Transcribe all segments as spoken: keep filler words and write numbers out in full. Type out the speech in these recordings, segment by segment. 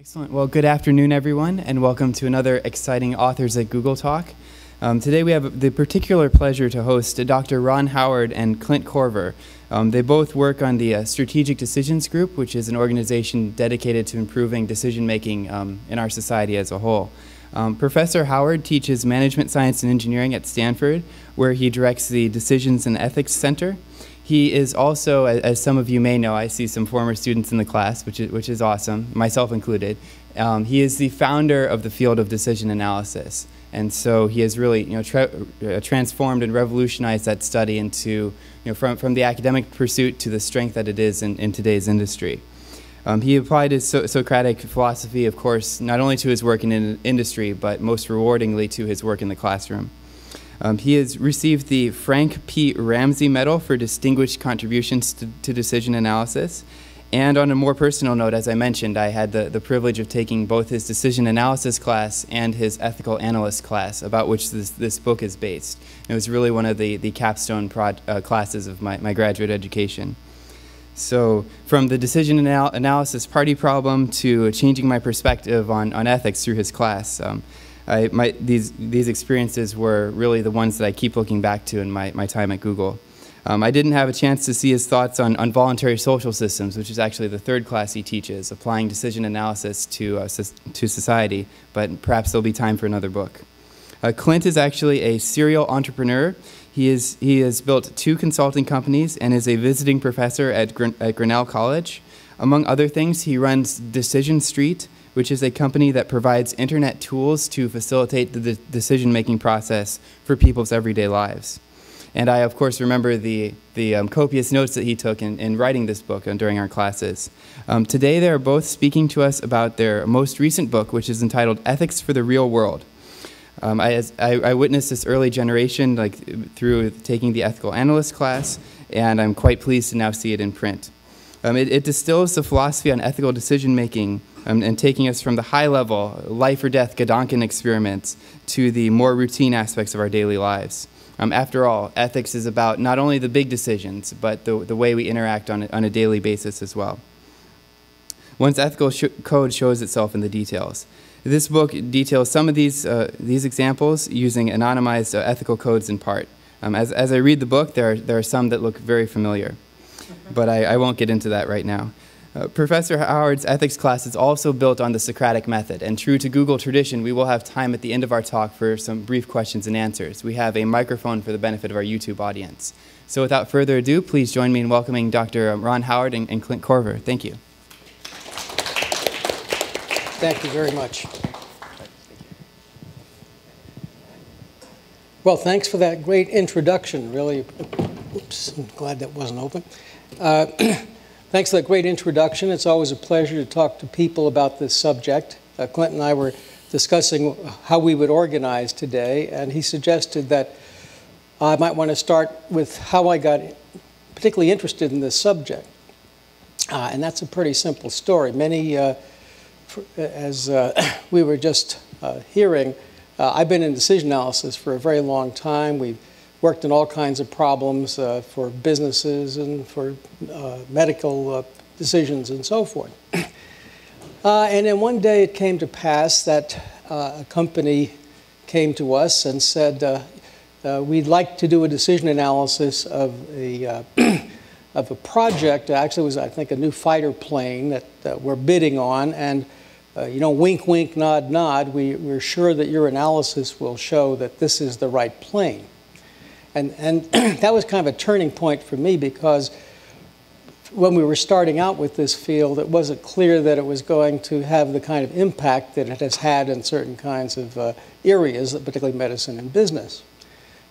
Excellent. Well, good afternoon, everyone, and welcome to another exciting Authors at Google talk. Um, today we have the particular pleasure to host Doctor Ron Howard and Clint Korver. Um, they both work on the uh, Strategic Decisions Group, which is an organization dedicated to improving decision-making um, in our society as a whole. Um, Professor Howard teaches management science and engineering at Stanford, where he directs the Decisions and Ethics Center. He is also, as some of you may know, I see some former students in the class, which is, which is awesome, myself included. Um, he is the founder of the field of decision analysis. And so he has really you know, tra uh, transformed and revolutionized that study into, you know, from, from the academic pursuit to the strength that it is in, in today's industry. Um, he applied his so Socratic philosophy, of course, not only to his work in, in industry, but most rewardingly to his work in the classroom. Um, he has received the Frank P. Ramsey Medal for distinguished contributions to, to decision analysis. And on a more personal note, as I mentioned, I had the, the privilege of taking both his decision analysis class and his ethical analyst class, about which this, this book is based. And it was really one of the, the capstone prod, uh, classes of my, my graduate education. So from the decision anal analysis party problem to changing my perspective on, on ethics through his class, um, I, my, these, these experiences were really the ones that I keep looking back to in my, my time at Google. Um, I didn't have a chance to see his thoughts on, on voluntary social systems, which is actually the third class he teaches, applying decision analysis to, uh, to society, but perhaps there'll be time for another book. Uh, Clint is actually a serial entrepreneur. He, is, he has built two consulting companies and is a visiting professor at, Grin at Grinnell College. Among other things, he runs Decision Street, which is a company that provides internet tools to facilitate the de- decision-making process for people's everyday lives. And I, of course, remember the, the um, copious notes that he took in, in writing this book and during our classes. Um, today, they are both speaking to us about their most recent book, which is entitled Ethics for the Real World. Um, I, as, I, I witnessed this early generation like through taking the ethical analyst class, and I'm quite pleased to now see it in print. Um, it, it distills the philosophy on ethical decision-making um, and taking us from the high-level, life-or-death Gedanken experiments to the more routine aspects of our daily lives. Um, after all, ethics is about not only the big decisions, but the, the way we interact on a, on a daily basis as well. One's ethical sh code shows itself in the details. This book details some of these, uh, these examples using anonymized uh, ethical codes in part. Um, as, as I read the book, there are, there are some that look very familiar, but I, I won't get into that right now. Uh, Professor Howard's ethics class is also built on the Socratic method, and true to Google tradition, we will have time at the end of our talk for some brief questions and answers. We have a microphone for the benefit of our YouTube audience. So without further ado, please join me in welcoming Doctor Ron Howard and, and Clint Korver. Thank you. Thank you very much. Well, thanks for that great introduction, really. Oops, I'm glad that wasn't open. Uh, Thanks for that great introduction. It's always a pleasure to talk to people about this subject. Uh, Clint and I were discussing how we would organize today, and he suggested that I might want to start with how I got particularly interested in this subject. Uh, and that's a pretty simple story. Many, uh, for, as uh, we were just uh, hearing, uh, I've been in decision analysis for a very long time. We've worked in all kinds of problems uh, for businesses and for uh, medical uh, decisions and so forth. Uh, and then one day it came to pass that uh, a company came to us and said, uh, uh, we'd like to do a decision analysis of a, uh, of a project. Actually, it was, I think, a new fighter plane that uh, we're bidding on. And, uh, you know, wink, wink, nod, nod, we, we're sure that your analysis will show that this is the right plane. And, and that was kind of a turning point for me, because when we were starting out with this field, it wasn't clear that it was going to have the kind of impact that it has had in certain kinds of uh, areas, particularly medicine and business.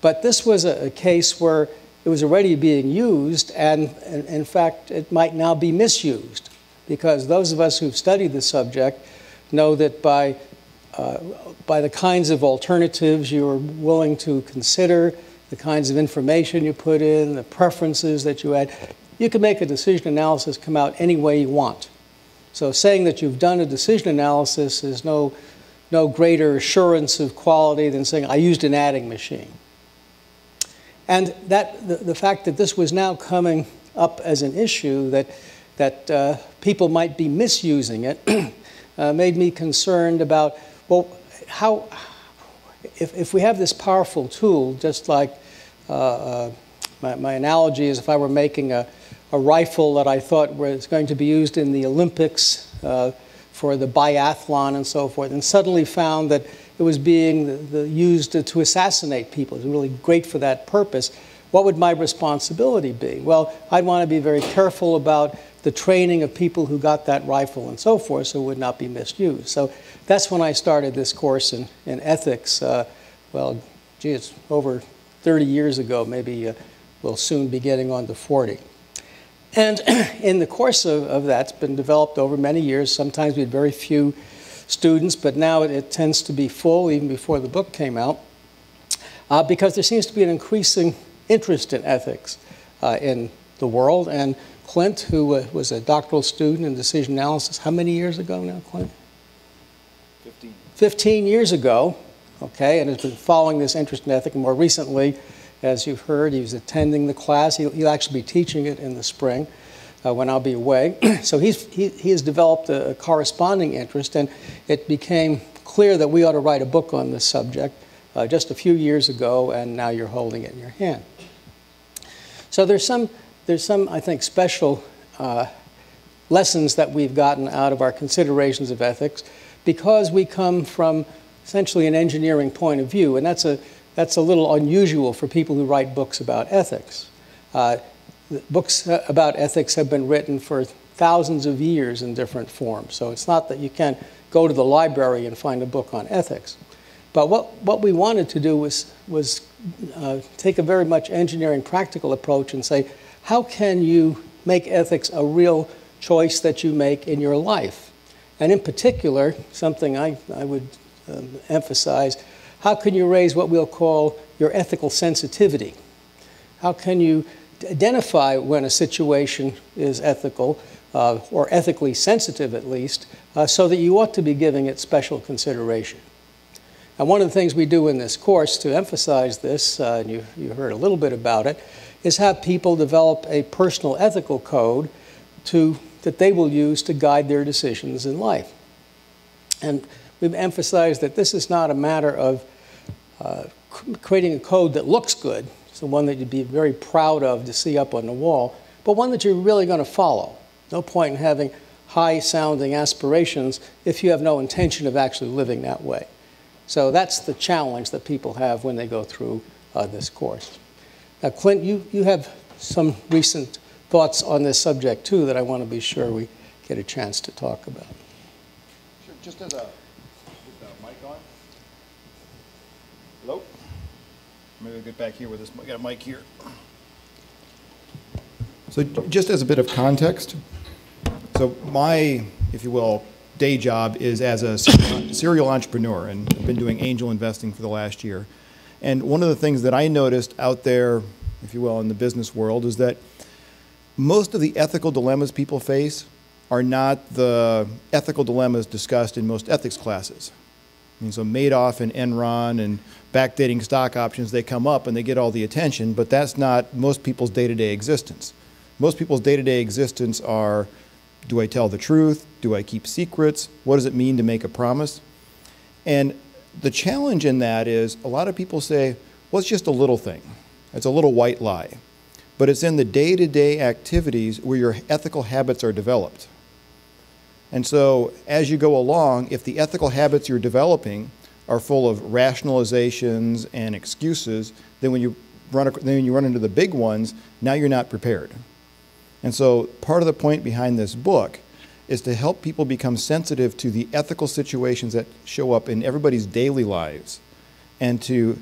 But this was a, a case where it was already being used, and, and in fact, it might now be misused, because those of us who've studied the subject know that by, uh, by the kinds of alternatives you are willing to consider, the kinds of information you put in, the preferences that you add, you can make a decision analysis come out any way you want. So saying that you've done a decision analysis is no, no greater assurance of quality than saying, I used an adding machine. And that, the, the fact that this was now coming up as an issue, that, that uh, people might be misusing it, uh, made me concerned about, well, how, if, if we have this powerful tool, just like uh, uh, my, my analogy is if I were making a, a rifle that I thought was going to be used in the Olympics uh, for the biathlon and so forth, and suddenly found that it was being the, the, used to, to assassinate people. It was really great for that purpose. What would my responsibility be? Well, I'd want to be very careful about the training of people who got that rifle and so forth so it would not be misused. So that's when I started this course in, in ethics. Uh, well, gee, it's over thirty years ago. Maybe uh, we'll soon be getting on to forty. And in the course of, of that, it's been developed over many years. Sometimes we had very few students, but now it, it tends to be full, even before the book came out, uh, because there seems to be an increasing interest in ethics uh, in the world. And Clint, who uh, was a doctoral student in decision analysis, how many years ago now, Clint? Fifteen. Fifteen years ago, okay, and has been following this interest in ethics. More recently, as you've heard, he was attending the class. He'll, he'll actually be teaching it in the spring uh, when I'll be away. So he's, he, he has developed a corresponding interest, and it became clear that we ought to write a book on this subject uh, just a few years ago, and now you're holding it in your hand. So there's some, there's some I think, special uh, lessons that we've gotten out of our considerations of ethics because we come from essentially an engineering point of view, and that's a, that's a little unusual for people who write books about ethics. Uh, books about ethics have been written for thousands of years in different forms, so it's not that you can't go to the library and find a book on ethics. But what, what we wanted to do was, was uh, take a very much engineering practical approach and say, how can you make ethics a real choice that you make in your life? And in particular, something I, I would um, emphasize, how can you raise what we'll call your ethical sensitivity? How can you identify when a situation is ethical, uh, or ethically sensitive at least, uh, so that you ought to be giving it special consideration? And one of the things we do in this course to emphasize this, uh, and you, you heard a little bit about it, is have people develop a personal ethical code to, that they will use to guide their decisions in life. And we've emphasized that this is not a matter of uh, creating a code that looks good, so one that you'd be very proud of to see up on the wall, but one that you're really going to follow. No point in having high-sounding aspirations if you have no intention of actually living that way. So that's the challenge that people have when they go through uh, this course. Now, Clint, you, you have some recent thoughts on this subject, too, that I want to be sure we get a chance to talk about. Sure. Just as a, put the mic on. Hello? Maybe I'll get back here with this. I got a mic here. So just as a bit of context, so my, if you will, day job is as a serial entrepreneur, and I've been doing angel investing for the last year. And one of the things that I noticed out there, if you will, in the business world is that most of the ethical dilemmas people face are not the ethical dilemmas discussed in most ethics classes. I mean, so Madoff and Enron and backdating stock options, they come up and they get all the attention, but that's not most people's day-to-day existence. Most people's day-to-day existence are, do I tell the truth? Do I keep secrets? What does it mean to make a promise? And the challenge in that is a lot of people say, well, it's just a little thing. It's a little white lie. But it's in the day-to-day activities where your ethical habits are developed. And so as you go along, if the ethical habits you're developing are full of rationalizations and excuses, then when you run, then you run into the big ones, now you're not prepared. And so part of the point behind this book is to help people become sensitive to the ethical situations that show up in everybody's daily lives and to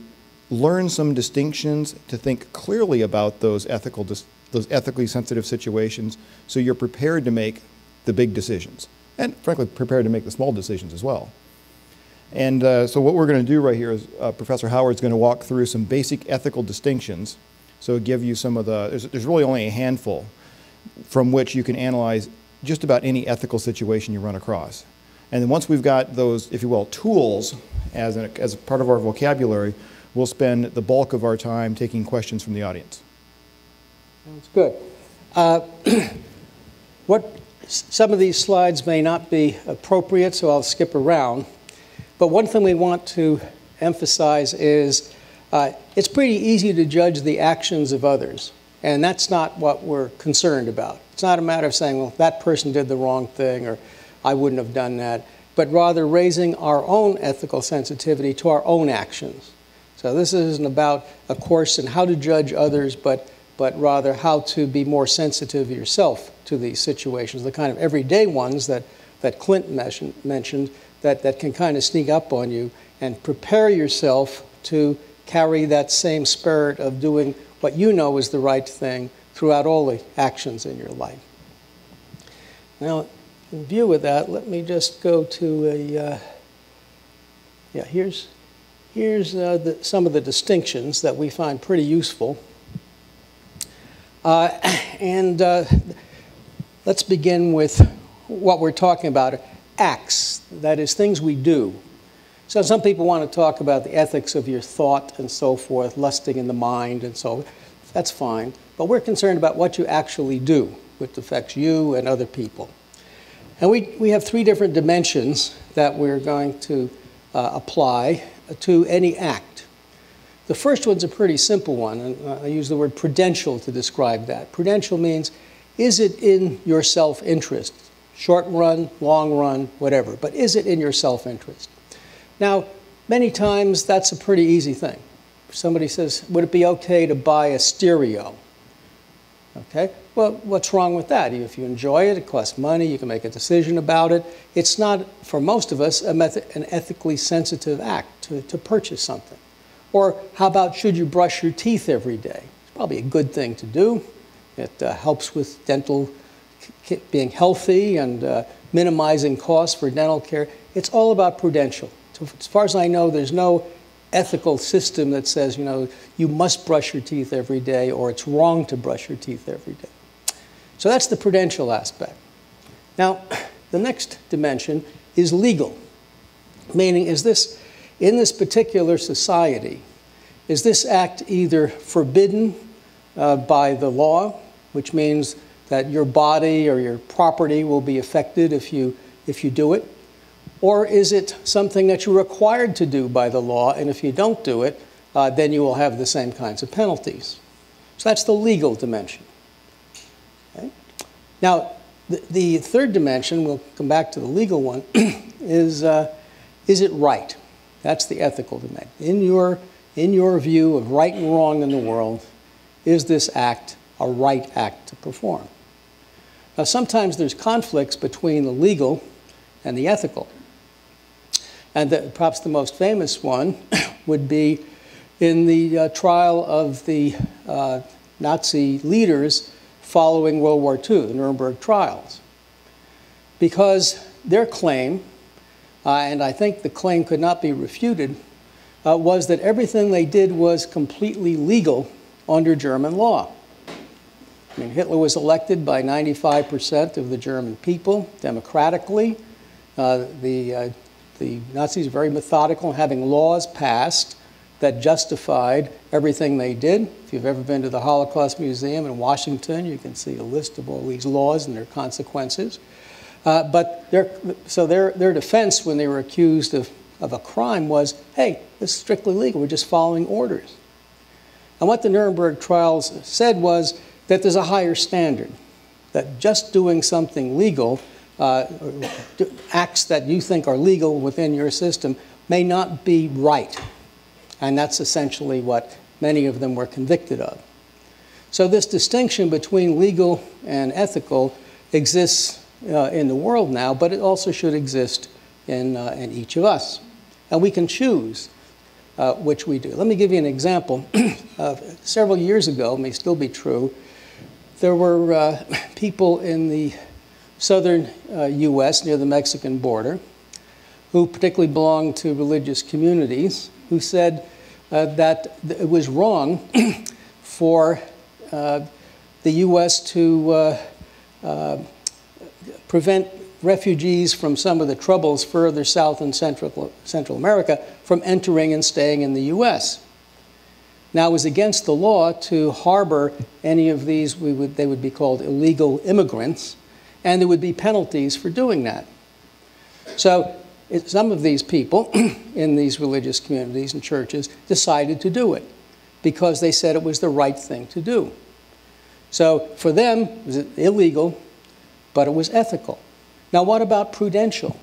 learn some distinctions, to think clearly about those ethical, those ethically sensitive situations so you're prepared to make the big decisions and, frankly, prepared to make the small decisions as well. And uh, so what we're going to do right here is uh, Professor Howard's going to walk through some basic ethical distinctions, so give you some of the, there's, there's really only a handful from which you can analyze just about any ethical situation you run across. And then once we've got those, if you will, tools as, an, as part of our vocabulary, we'll spend the bulk of our time taking questions from the audience. Sounds good. Uh, what Some of these slides may not be appropriate, so I'll skip around. But one thing we want to emphasize is uh, it's pretty easy to judge the actions of others. And that's not what we're concerned about. It's not a matter of saying, well, that person did the wrong thing, or I wouldn't have done that, but rather raising our own ethical sensitivity to our own actions. So this isn't about a course in how to judge others, but, but rather how to be more sensitive yourself to these situations, the kind of everyday ones that, that Clint mentioned that, that can kind of sneak up on you, and prepare yourself to carry that same spirit of doing what you know is the right thing throughout all the actions in your life. Now, in view of that, let me just go to a, uh, yeah, here's, here's uh, the, some of the distinctions that we find pretty useful. Uh, and uh, let's begin with what we're talking about, acts, that is, things we do. So some people want to talk about the ethics of your thought and so forth, lusting in the mind and so on. That's fine. But we're concerned about what you actually do, which affects you and other people. And we, we have three different dimensions that we're going to uh, apply to any act. The first one's a pretty simple one, and I use the word prudential to describe that. Prudential means, is it in your self-interest? Short run, long run, whatever, but is it in your self-interest? Now, many times that's a pretty easy thing. Somebody says, would it be okay to buy a stereo? Okay, well, what's wrong with that? If you enjoy it, it costs money, you can make a decision about it. It's not, for most of us, a method, an ethically sensitive act to, to purchase something. Or how about, should you brush your teeth every day? It's probably a good thing to do. It uh, helps with dental, being healthy and uh, minimizing costs for dental care. It's all about prudential. So as far as I know, there's no ethical system that says, you know, you must brush your teeth every day, or it's wrong to brush your teeth every day. So that's the prudential aspect. Now, the next dimension is legal, meaning, is this, in this particular society, is this act either forbidden uh, by the law, which means that your body or your property will be affected if you, if you do it? Or is it something that you're required to do by the law, and if you don't do it, uh, then you will have the same kinds of penalties? So that's the legal dimension. Okay. Now, the, the third dimension, we'll come back to the legal one, is, uh, is it right? That's the ethical dimension. In your, in your view of right and wrong in the world, is this act a right act to perform? Now, sometimes there's conflicts between the legal and the ethical. And the, perhaps the most famous one would be in the uh, trial of the uh, Nazi leaders following World War Two, the Nuremberg Trials. Because their claim, uh, and I think the claim could not be refuted, uh, was that everything they did was completely legal under German law. I mean, Hitler was elected by ninety-five percent of the German people democratically. Uh, the uh, The Nazis were very methodical in having laws passed that justified everything they did. If you've ever been to the Holocaust Museum in Washington, you can see a list of all these laws and their consequences. Uh, but their, so their, their defense when they were accused of, of a crime was, hey, this is strictly legal. We're just following orders. And what the Nuremberg trials said was that there's a higher standard, that just doing something legal, Uh, acts that you think are legal within your system, may not be right. And that's essentially what many of them were convicted of. So this distinction between legal and ethical exists uh, in the world now, but it also should exist in, uh, in each of us. And we can choose uh, which we do. Let me give you an example. uh, several years ago, may still be true, there were uh, people in the southern uh, U S near the Mexican border, who particularly belonged to religious communities, who said uh, that th it was wrong for uh, the U S to uh, uh, prevent refugees from some of the troubles further south in Central, Central America from entering and staying in the U S. Now, it was against the law to harbor any of these, we would, they would be called illegal immigrants, and there would be penalties for doing that. So it, some of these people in these religious communities and churches decided to do it because they said it was the right thing to do. So for them, it was illegal, but it was ethical. Now, what about prudential?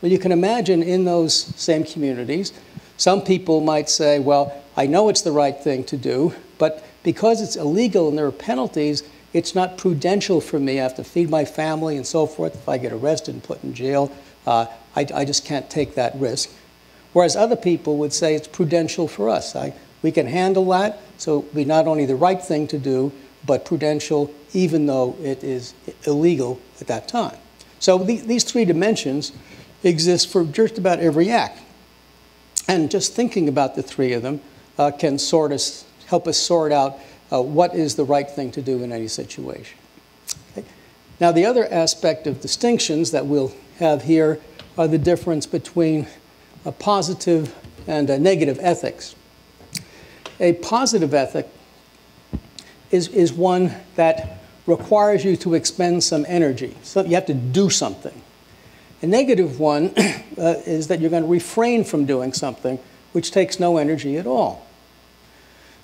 Well, you can imagine in those same communities, some people might say, well, I know it's the right thing to do, but because it's illegal and there are penalties, it's not prudential for me. I have to feed my family and so forth. If I get arrested and put in jail, uh, I, I just can't take that risk. Whereas other people would say it's prudential for us. I, we can handle that, so it would be not only the right thing to do, but prudential, even though it is illegal at that time. So the, these three dimensions exist for just about every act. And just thinking about the three of them uh, can sort us, help us sort out Uh, what is the right thing to do in any situation. Okay. Now, the other aspect of distinctions that we'll have here are the difference between a positive and a negative ethics. A positive ethic is, is one that requires you to expend some energy. So you have to do something. A negative one uh, is that you're going to refrain from doing something, which takes no energy at all.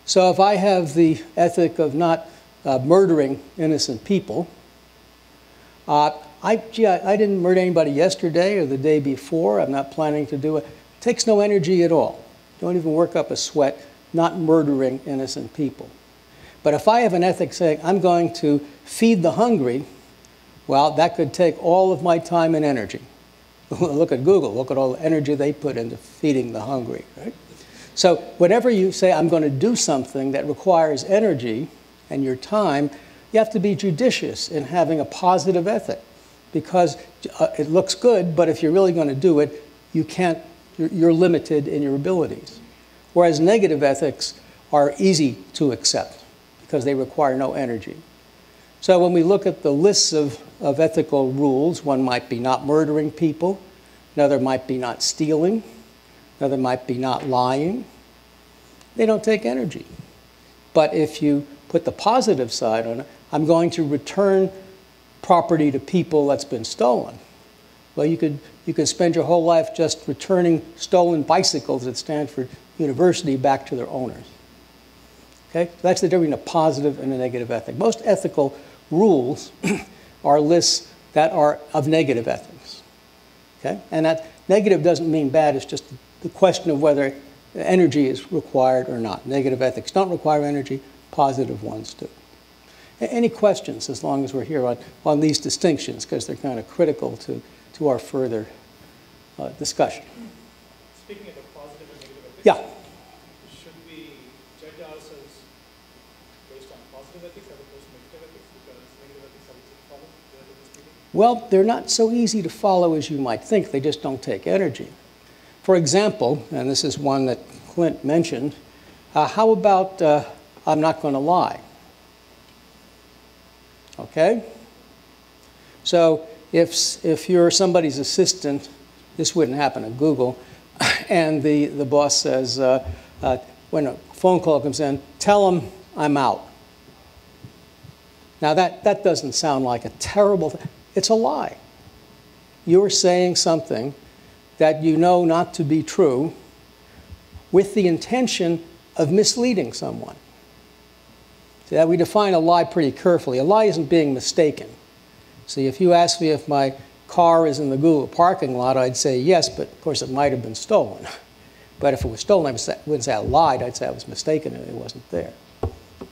So if I have the ethic of not uh, murdering innocent people, uh, I, gee, I, I didn't murder anybody yesterday or the day before. I'm not planning to do it. It takes no energy at all. Don't even work up a sweat not murdering innocent people. But if I have an ethic saying I'm going to feed the hungry, well, that could take all of my time and energy. Look at Google. Look at all the energy they put into feeding the hungry, right? So whenever you say, I'm going to do something that requires energy and your time, you have to be judicious in having a positive ethic. Because uh, it looks good, but if you're really going to do it, you can't, you're, you're limited in your abilities. Whereas negative ethics are easy to accept because they require no energy. So when we look at the lists of, of ethical rules, one might be not murdering people, another might be not stealing, another might be not lying. They don't take energy. But if you put the positive side on it, I'm going to return property to people that's been stolen. Well, you could, you could spend your whole life just returning stolen bicycles at Stanford University back to their owners. Okay? So that's the difference between a positive and a negative ethic. Most ethical rules are lists that are of negative ethics. Okay? And that negative doesn't mean bad, it's just the question of whether energy is required or not. Negative ethics don't require energy, positive ones do. Any questions, as long as we're here, on, on these distinctions, because they're kind of critical to, to our further uh, discussion. Speaking of the positive and negative ethics, yeah. Should we judge ourselves based on positive ethics as opposed to negative ethics, because negative ethics are easy to follow? Well, they're not so easy to follow as you might think. They just don't take energy. For example, and this is one that Clint mentioned, uh, how about uh, I'm not going to lie? Okay? So if, if you're somebody's assistant, this wouldn't happen at Google, and the, the boss says, uh, uh, when a phone call comes in, tell them I'm out. Now that, that doesn't sound like a terrible thing. It's a lie. You're saying something that you know not to be true with the intention of misleading someone. So that we define a lie pretty carefully. A lie isn't being mistaken. See, if you asked me if my car is in the Google parking lot, I'd say yes, but of course it might have been stolen. But if it was stolen, I wouldn't say I lied, I'd say I was mistaken and it wasn't there.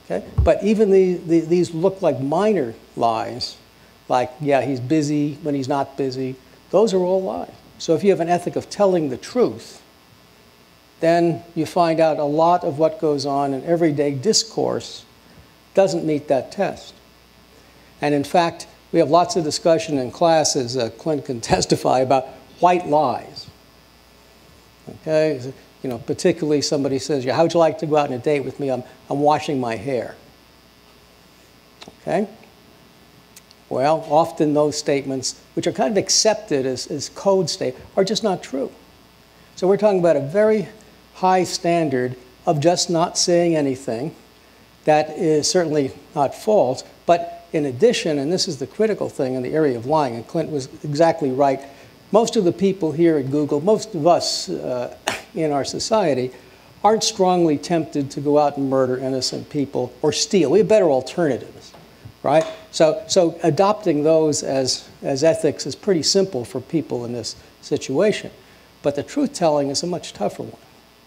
Okay? But even the, the, these look like minor lies, like, yeah, he's busy when he's not busy, those are all lies. So if you have an ethic of telling the truth, then you find out a lot of what goes on in everyday discourse doesn't meet that test. And in fact, we have lots of discussion in class, as uh, Clint can testify, about white lies. Okay? You know, particularly somebody says, yeah, how would you like to go out on a date with me? I'm, I'm washing my hair. Okay? Well, often those statements, which are kind of accepted as, as code statements, are just not true. So we're talking about a very high standard of just not saying anything that is certainly not false, but In addition, and this is the critical thing in the area of lying, and Clint was exactly right, most of the people here at Google, most of us uh, in our society, aren't strongly tempted to go out and murder innocent people or steal. We have better alternatives, right? So, so adopting those as, as ethics is pretty simple for people in this situation. But the truth-telling is a much tougher one,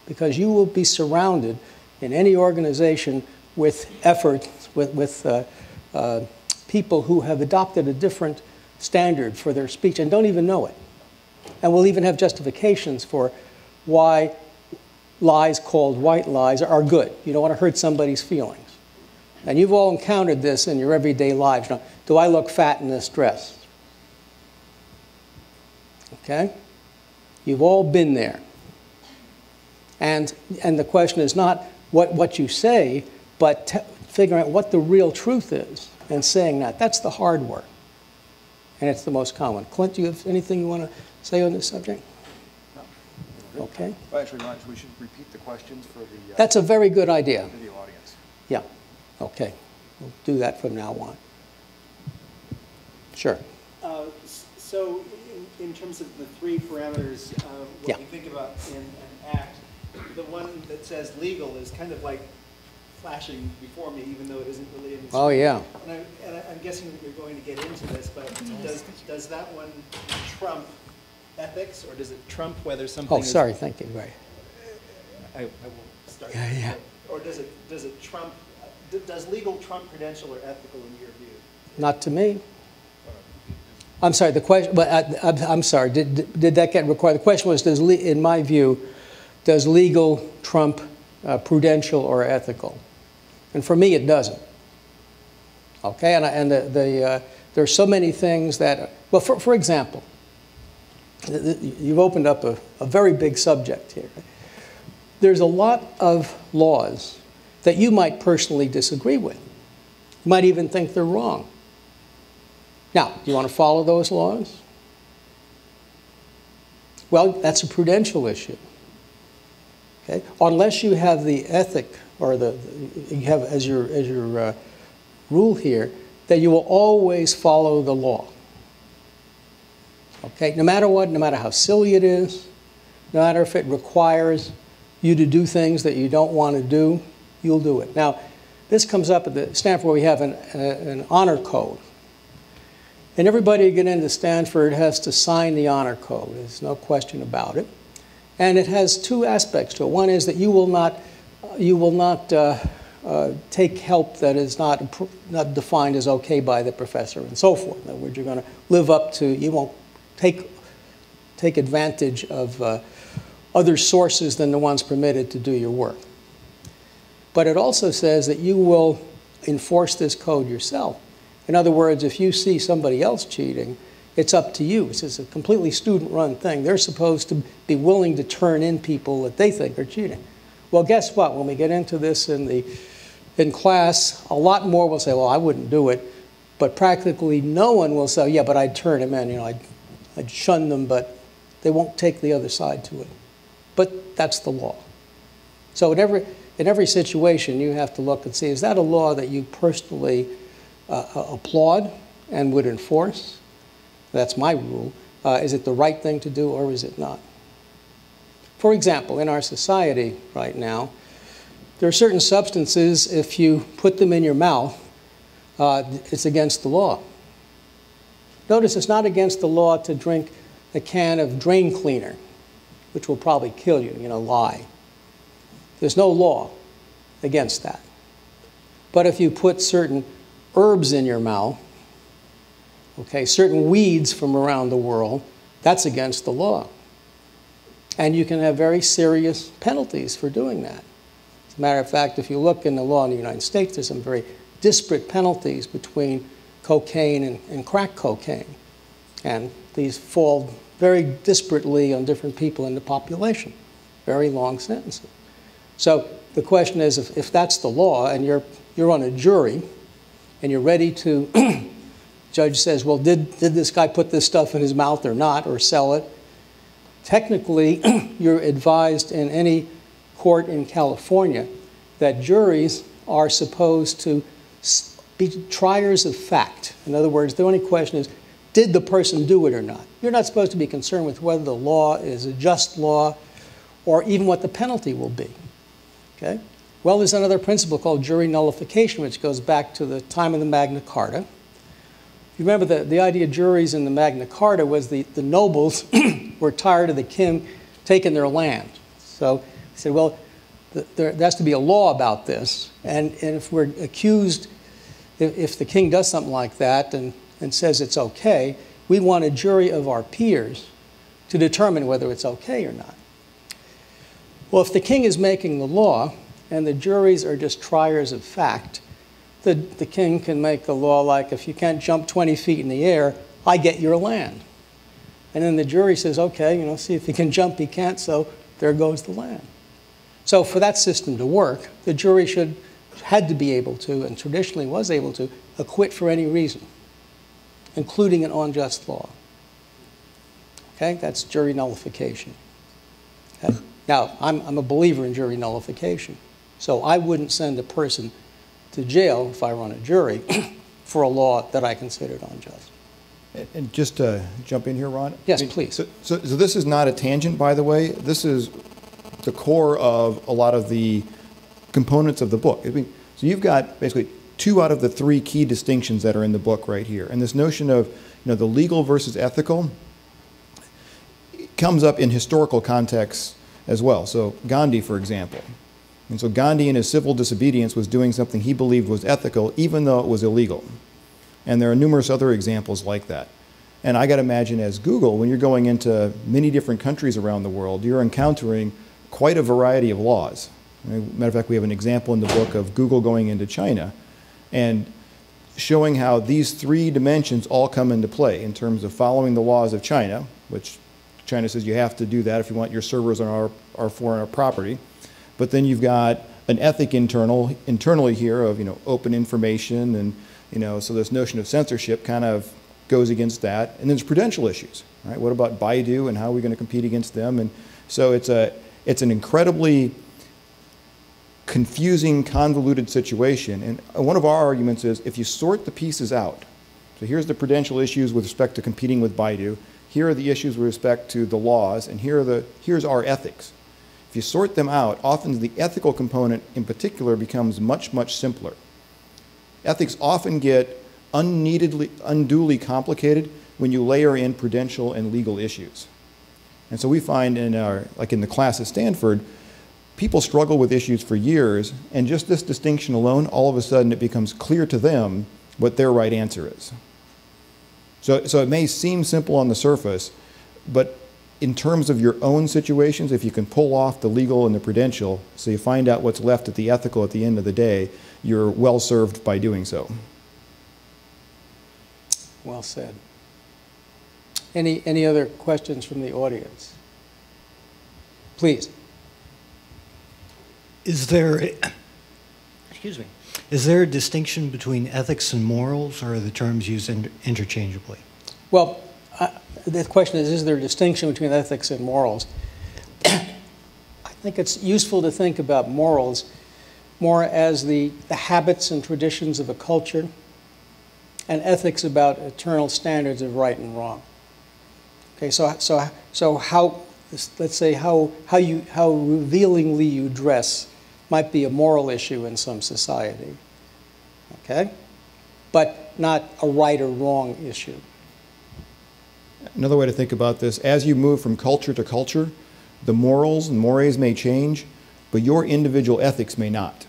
because you will be surrounded in any organization with effort, with, with uh, uh, people who have adopted a different standard for their speech and don't even know it. And will even have justifications for why lies called white lies are good. You don't want to hurt somebody's feelings. And you've all encountered this in your everyday lives. Now, do I look fat in this dress? Okay? You've all been there. And, and the question is not what, what you say, but t figuring out what the real truth is and saying that. That's the hard work. And it's the most common. Clint, do you have anything you want to say on this subject? Okay. Well, actually, Ron, we should repeat the questions for the uh, That's a very good idea. Video audience. Yeah. Okay. We'll do that from now on. Sure. Uh, so, in, in terms of the three parameters, uh, what yeah. you think about in an act, the one that says legal is kind of like flashing before me, even though it isn't really in the story. Oh, yeah. And, I'm, and I'm guessing that you're going to get into this, but does, does that one trump ethics, or does it trump whether something? Oh, sorry, is, thank you. Right. I, I won't start. Yeah, yeah. Or does it does it trump? Does legal trump credential or ethical in your view? Not to me. I'm sorry. The question. But I, I, I'm sorry. Did did that get required? The question was: Does le in my view, does legal trump uh, prudential or ethical? And for me, it doesn't. Okay. And I, and the the uh, there are so many things that. Well, for for example. You've opened up a, a very big subject here. There's a lot of laws that you might personally disagree with. You might even think they're wrong. Now, do you want to follow those laws? Well, that's a prudential issue. Okay? Unless you have the ethic, or the you have as your as your uh, rule here, that you will always follow the law. Okay, no matter what, no matter how silly it is, no matter if it requires you to do things that you don't want to do, you'll do it. Now, this comes up at the Stanford where we have an, uh, an honor code. And everybody who gets into Stanford has to sign the honor code. There's no question about it. And it has two aspects to it. One is that you will not, you will not uh, uh, take help that is not, not defined as okay by the professor and so forth. In other words, you're going to live up to, you won't Take, take advantage of uh, other sources than the ones permitted to do your work. But it also says that you will enforce this code yourself. In other words, if you see somebody else cheating, it's up to you. This is a completely student-run thing. They're supposed to be willing to turn in people that they think are cheating. Well, guess what? When we get into this in, the, in class, a lot more will say, well, I wouldn't do it. But practically no one will say, yeah, but I'd turn him in. You know, I'd, I'd shun them, but they won't take the other side to it. But that's the law. So in every, in every situation, you have to look and see, is that a law that you personally uh, applaud and would enforce? That's my rule. Uh, is it the right thing to do, or is it not? For example, in our society right now, there are certain substances, if you put them in your mouth, uh, it's against the law. Notice it's not against the law to drink a can of drain cleaner, which will probably kill you, you know, lie. There's no law against that. But if you put certain herbs in your mouth, okay, certain weeds from around the world, that's against the law. And you can have very serious penalties for doing that. As a matter of fact, if you look in the law in the United States, there's some very disparate penalties between cocaine and, and crack cocaine. And these fall very disparately on different people in the population. Very long sentences. So the question is, if, if that's the law and you're, you're on a jury and you're ready to, the judge says, well, did, did this guy put this stuff in his mouth or not, or sell it? Technically, you're advised in any court in California that juries are supposed to be triers of fact. In other words, the only question is, did the person do it or not? You're not supposed to be concerned with whether the law is a just law or even what the penalty will be, okay? Well, there's another principle called jury nullification, which goes back to the time of the Magna Carta. You remember the, the idea of juries in the Magna Carta was the, the nobles were tired of the king taking their land. So they said, well, th there, there has to be a law about this. And, and if we're accused, if, if the king does something like that and, and says it's okay, we want a jury of our peers to determine whether it's okay or not. Well, if the king is making the law and the juries are just triers of fact, the, the king can make the law like, if you can't jump twenty feet in the air, I get your land. And then the jury says, okay, you know, see if he can jump, he can't, so there goes the land. So for that system to work, the jury should, had to be able to, and traditionally was able to, acquit for any reason, including an unjust law. Okay, that's jury nullification. Okay? Now, I'm, I'm a believer in jury nullification. So I wouldn't send a person to jail if I run a jury for a law that I considered unjust. And, and just to jump in here, Ron? Yes, I mean, please. So, so, so this is not a tangent, by the way. This is the core of a lot of the components of the book. I mean, so you've got basically two out of the three key distinctions that are in the book right here. And this notion of, you know, the legal versus ethical comes up in historical contexts as well. So Gandhi, for example. And so Gandhi in his civil disobedience was doing something he believed was ethical, even though it was illegal. And there are numerous other examples like that. And I got to imagine as Google, when you're going into many different countries around the world, you're encountering quite a variety of laws. Matter of fact, we have an example in the book of Google going into China and showing how these three dimensions all come into play in terms of following the laws of China, which China says you have to do that if you want your servers on our, our foreign property. But then you've got an ethic internal, internally here of, you know, open information and, you know, so this notion of censorship kind of goes against that. And then there's prudential issues, right? What about Baidu and how are we going to compete against them? And so it's, a, it's an incredibly confusing, convoluted situation. And one of our arguments is if you sort the pieces out, so here's the prudential issues with respect to competing with Baidu, here are the issues with respect to the laws, and here are the, here's our ethics. If you sort them out, often the ethical component in particular becomes much, much simpler. Ethics often get unneededly, unduly complicated when you layer in prudential and legal issues. And so we find in our, like in the class at Stanford, people struggle with issues for years, and just this distinction alone, all of a sudden it becomes clear to them what their right answer is. So, so it may seem simple on the surface, but in terms of your own situations, if you can pull off the legal and the prudential, so you find out what's left at the ethical at the end of the day, you're well served by doing so. Well said. Any, any other questions from the audience? Please. Is there, a, excuse me, is there a distinction between ethics and morals, or are the terms used in, interchangeably? Well, I, the question is, is there a distinction between ethics and morals? I think it's useful to think about morals more as the, the habits and traditions of a culture, and ethics about eternal standards of right and wrong. Okay, so, so, so how, let's say, how, how, you, how revealingly you dress might be a moral issue in some society, okay? But not a right or wrong issue. Another way to think about this, as you move from culture to culture, the morals and mores may change, but your individual ethics may not.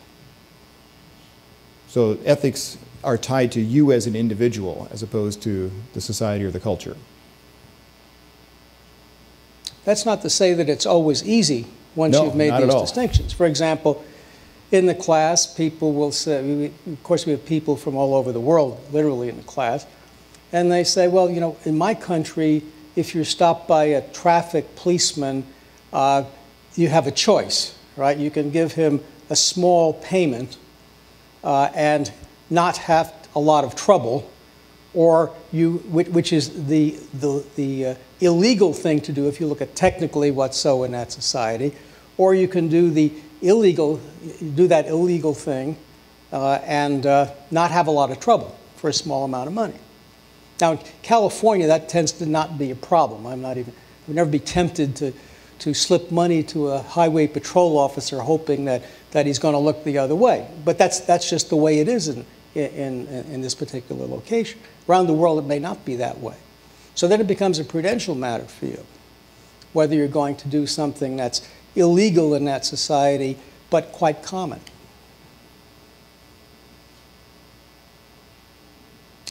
So ethics are tied to you as an individual as opposed to the society or the culture. That's not to say that it's always easy once no, you've made these distinctions. For example, in the class, people will say, of course we have people from all over the world, literally in the class, and they say, well, you know, in my country, if you're stopped by a traffic policeman, uh, you have a choice, right? You can give him a small payment uh, and not have a lot of trouble, or you, which is the, the, the uh, illegal thing to do if you look at technically what's so in that society, or you can do the illegal, do that illegal thing uh, and uh, not have a lot of trouble for a small amount of money. Now, in California, that tends to not be a problem. I'm not even, I would never be tempted to, to slip money to a highway patrol officer hoping that, that he's going to look the other way. But that's, that's just the way it is in, in, in this particular location. Around the world, it may not be that way. So then it becomes a prudential matter for you, whether you're going to do something that's illegal in that society, but quite common.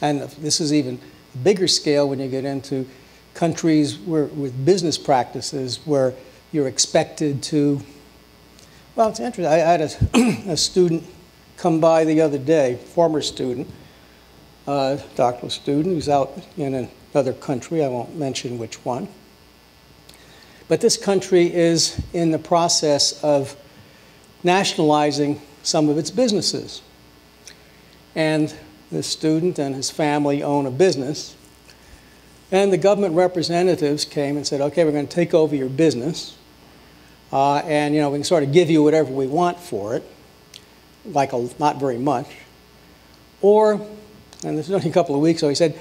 And this is even a bigger scale when you get into countries where, with business practices where you're expected to, well, it's interesting. I had a, a student come by the other day, former student, uh, doctoral student, who's out in another country. I won't mention which one. But this country is in the process of nationalizing some of its businesses. And this student and his family own a business. And the government representatives came and said, okay, we're going to take over your business. Uh, and, you know, we can sort of give you whatever we want for it, like a, not very much. Or, and this is only a couple of weeks, so he said,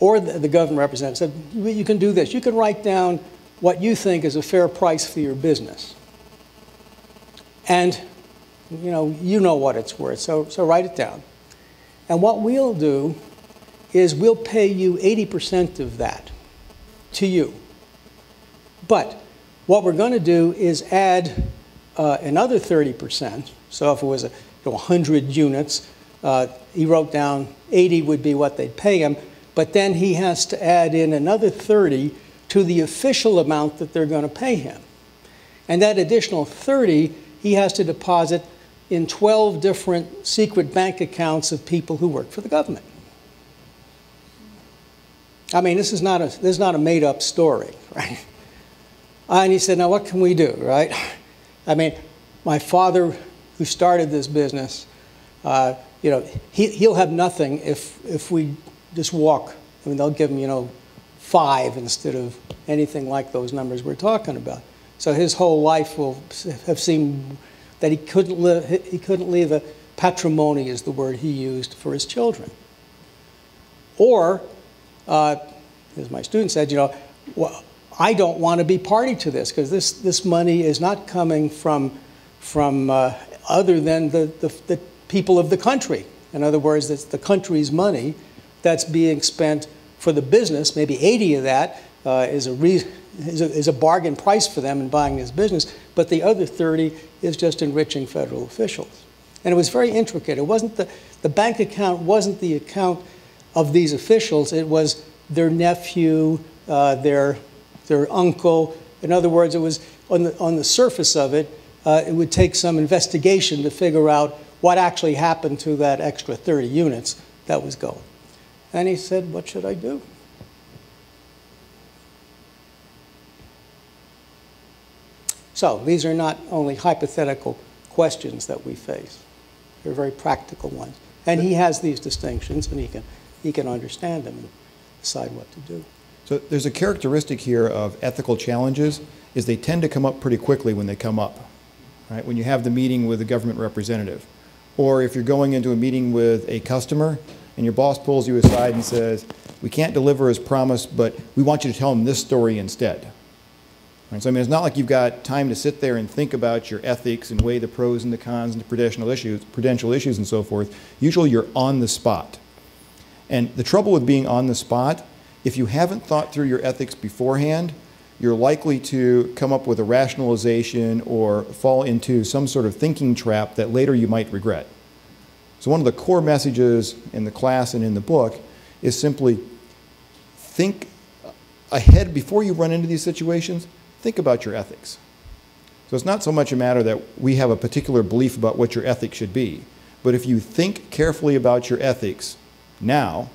or the, the government representative said, you can do this. You can write down what you think is a fair price for your business. And, you know, you know what it's worth, so, so write it down. And what we'll do is we'll pay you eighty percent of that to you. But what we're going to do is add uh, another thirty percent. So if it was a, you know, one hundred units, uh, he wrote down eighty would be what they'd pay him. But then he has to add in another thirty to the official amount that they're going to pay him. And that additional thirty he has to deposit in twelve different secret bank accounts of people who work for the government. I mean, this is not a, this is not a made-up story, right? And he said, now what can we do, right? I mean, my father who started this business, uh, you know, he, he'll have nothing if, if we just walk. I mean, they'll give him, you know, five instead of anything like those numbers we're talking about. So his whole life will have seemed that he couldn't live, he couldn't leave a patrimony is the word he used for his children. Or, uh, as my student said, you know, well, I don't want to be party to this because this, this money is not coming from, from uh, other than the, the, the people of the country. In other words, it's the country's money that's being spent for the business. Maybe eighty of that uh, is a reason. Is a, is a bargain price for them in buying this business, but the other thirty is just enriching federal officials. And it was very intricate. It wasn't the, the bank account wasn't the account of these officials. It was their nephew, uh, their, their uncle. In other words, it was on the, on the surface of it, uh, it would take some investigation to figure out what actually happened to that extra thirty units that was going. And he said, what should I do? So these are not only hypothetical questions that we face. They're very practical ones. And he has these distinctions, and he can, he can understand them and decide what to do. So there's a characteristic here of ethical challenges is they tend to come up pretty quickly when they come up, right? When you have the meeting with a government representative. Or if you're going into a meeting with a customer, and your boss pulls you aside and says, we can't deliver as promised, but we want you to tell him this story instead. So, I mean, it's not like you've got time to sit there and think about your ethics and weigh the pros and the cons and the prudential issues, prudential issues and so forth. Usually you're on the spot. And the trouble with being on the spot, if you haven't thought through your ethics beforehand, you're likely to come up with a rationalization or fall into some sort of thinking trap that later you might regret. So one of the core messages in the class and in the book is simply think ahead before you run into these situations. Think about your ethics. So it's not so much a matter that we have a particular belief about what your ethics should be, but if you think carefully about your ethics now,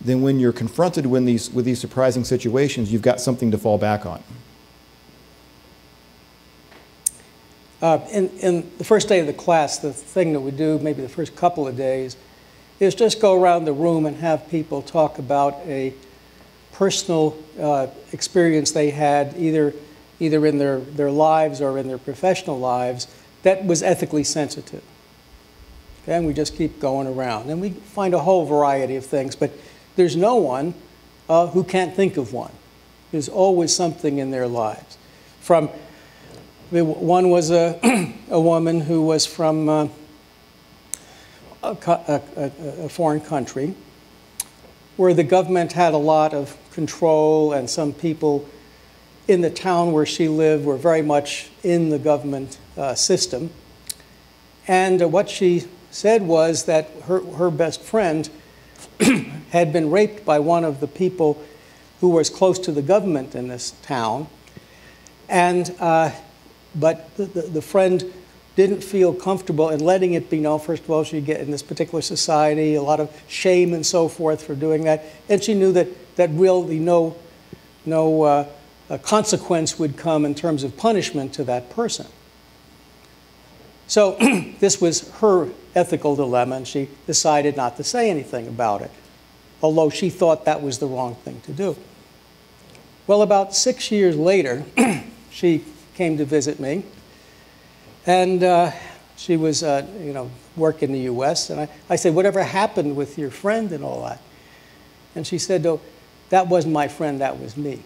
then when you're confronted with these, with these surprising situations, you've got something to fall back on. Uh, in, in the first day of the class, the thing that we do, maybe the first couple of days, is just go around the room and have people talk about a personal uh, experience they had either either in their, their lives or in their professional lives, that was ethically sensitive. and we just keep going around. And we find a whole variety of things, but there's no one uh, who can't think of one. There's always something in their lives. From, one was a, a woman who was from uh, a, a, a foreign country where the government had a lot of control, and some people in the town where she lived were very much in the government uh, system. And uh, what she said was that her, her best friend had been raped by one of the people who was close to the government in this town. And, uh, but the, the, the friend didn't feel comfortable in letting it be known. First of all, she'd get in this particular society, a lot of shame and so forth for doing that. And she knew that, that really no, no uh, a consequence would come in terms of punishment to that person. So this was her ethical dilemma, and she decided not to say anything about it, although she thought that was the wrong thing to do. Well, about six years later, she came to visit me, and uh, she was, uh, you know, work in the U S, and I, I said, whatever happened with your friend and all that? And she said, no, that wasn't my friend, that was me.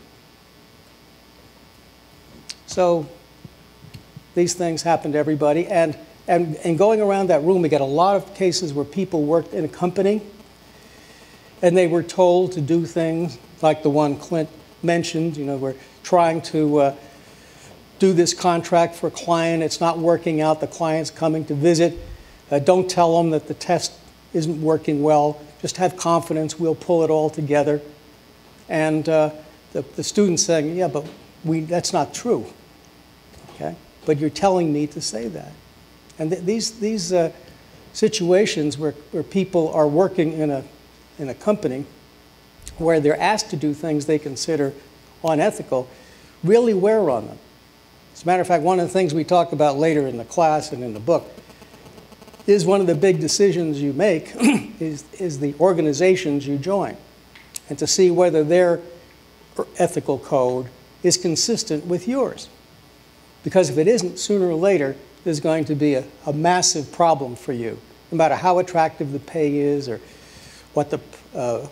So these things happen to everybody. And, and, and going around that room, we got a lot of cases where people worked in a company, and they were told to do things like the one Clint mentioned. You know, we're trying to uh, do this contract for a client. It's not working out. The client's coming to visit. Uh, don't tell them that the test isn't working well. Just have confidence. We'll pull it all together. And uh, the, the student's saying, yeah, but we, that's not true. Okay? But you're telling me to say that. And th these, these uh, situations where, where people are working in a, in a company where they're asked to do things they consider unethical really wear on them. As a matter of fact, one of the things we talk about later in the class and in the book is one of the big decisions you make is, is the organizations you join, and to see whether their ethical code is consistent with yours. Because if it isn't, sooner or later, there's going to be a, a massive problem for you, no matter how attractive the pay is or what the uh,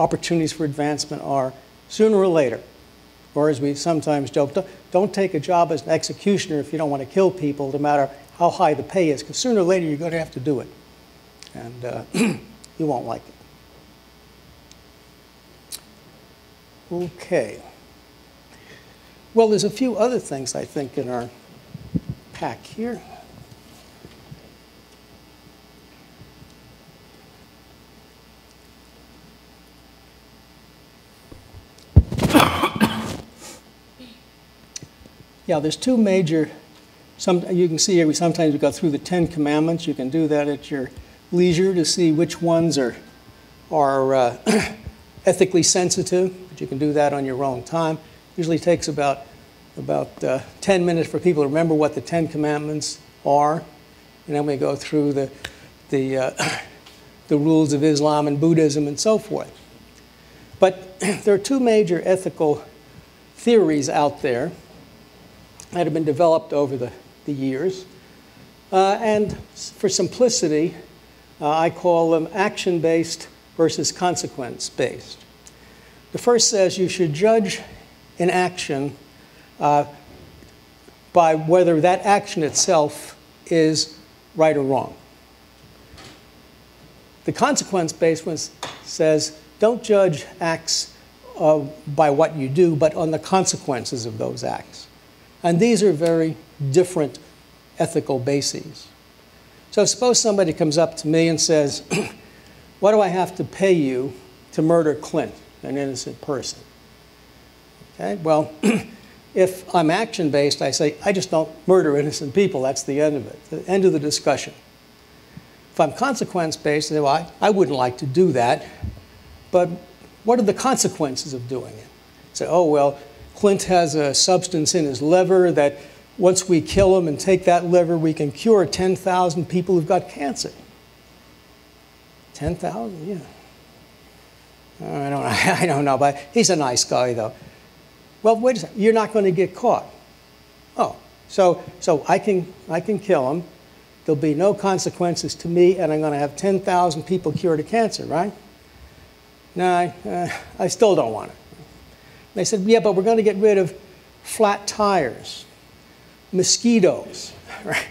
opportunities for advancement are, sooner or later. Or as we sometimes joke, don't, don't take a job as an executioner if you don't want to kill people, no matter how high the pay is, because sooner or later you're going to have to do it. And uh, you won't like it. Okay. Well, there's a few other things, I think, in our pack here. Yeah, there's two major, some, you can see here, we sometimes we go through the Ten Commandments. You can do that at your leisure to see which ones are, are uh, ethically sensitive, but you can do that on your own time. Usually takes about, about uh, ten minutes for people to remember what the Ten Commandments are. And then we go through the, the, uh, the rules of Islam and Buddhism and so forth. But there are two major ethical theories out there that have been developed over the, the years. Uh, and for simplicity, uh, I call them action-based versus consequence-based. The first says you should judge in action uh, by whether that action itself is right or wrong. The consequence-based one says, don't judge acts uh, by what you do, but on the consequences of those acts. And these are very different ethical bases. So suppose somebody comes up to me and says, what do I have to pay you to murder Clint, an innocent person? Okay, well, if I'm action-based, I say, I just don't murder innocent people. That's the end of it, the end of the discussion. If I'm consequence-based, I say, well, I, I wouldn't like to do that, but what are the consequences of doing it? Say, oh, well, Clint has a substance in his liver that once we kill him and take that liver, we can cure ten thousand people who've got cancer. ten thousand, yeah. I don't, I don't know, but he's a nice guy, though. Well, wait a second, you're not going to get caught. Oh, so, so I, can, I can kill him, There'll be no consequences to me, and I'm going to have ten thousand people cured of cancer, right? No, I, uh, I still don't want it. And they said, yeah, but we're going to get rid of flat tires, mosquitoes, right?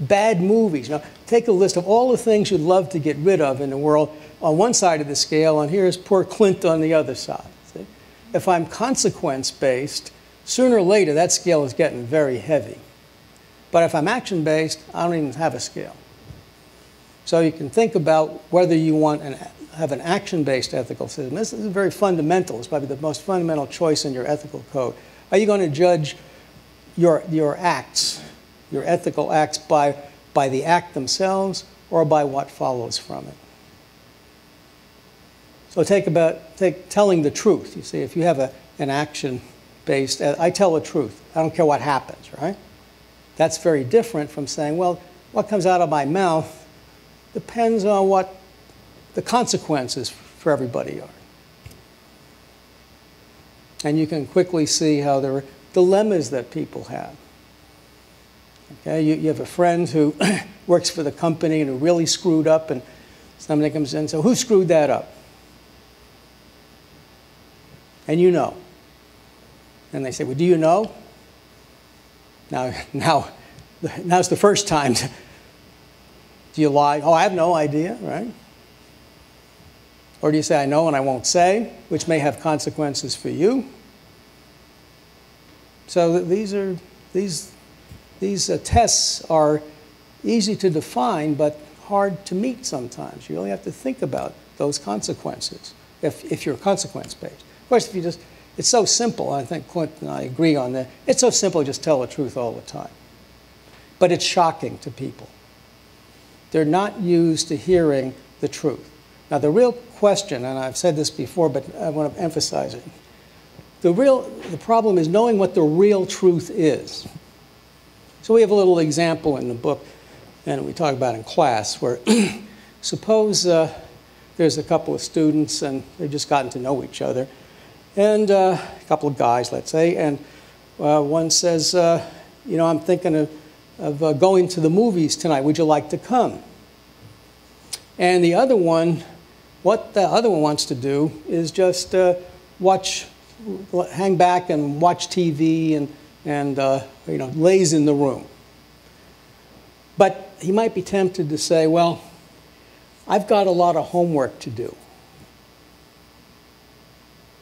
Bad movies. Now, take a list of all the things you'd love to get rid of in the world on one side of the scale, and here's poor Clint on the other side. See? If I'm consequence-based, sooner or later, that scale is getting very heavy. But if I'm action-based, I don't even have a scale. So you can think about whether you want to have an action-based ethical system. This is very fundamental. It's probably the most fundamental choice in your ethical code. Are you going to judge your, your acts, your ethical acts, by, by the act themselves or by what follows from it? So take about take telling the truth. You see, if you have a, an action-based, I tell the truth. I don't care what happens, right? That's very different from saying, well, what comes out of my mouth depends on what the consequences for everybody are. And you can quickly see how there are dilemmas that people have. Okay, you, you have a friend who works for the company and who really screwed up, and somebody comes in and says, who screwed that up? And you know. And they say, well, do you know? Now, now, now's the first time. Do you lie? Oh, I have no idea, right? Or do you say, I know and I won't say, which may have consequences for you? So these are, these, these uh, tests are easy to define, but hard to meet sometimes. You really have to think about those consequences, if, if you're consequence-based. Of course, if you just, it's so simple, I think Clint and I agree on that. It's so simple to just tell the truth all the time. But it's shocking to people. They're not used to hearing the truth. Now, the real question, and I've said this before, but I want to emphasize it. The real, the problem is knowing what the real truth is. So we have a little example in the book, and we talk about in class, where suppose uh, there's a couple of students, and they've just gotten to know each other. And uh, a couple of guys, let's say, and uh, one says, uh, you know, I'm thinking of, of uh, going to the movies tonight. Would you like to come? And the other one, what the other one wants to do is just uh, watch, hang back and watch T V and, and uh, you know, laze in the room. But he might be tempted to say, well, I've got a lot of homework to do.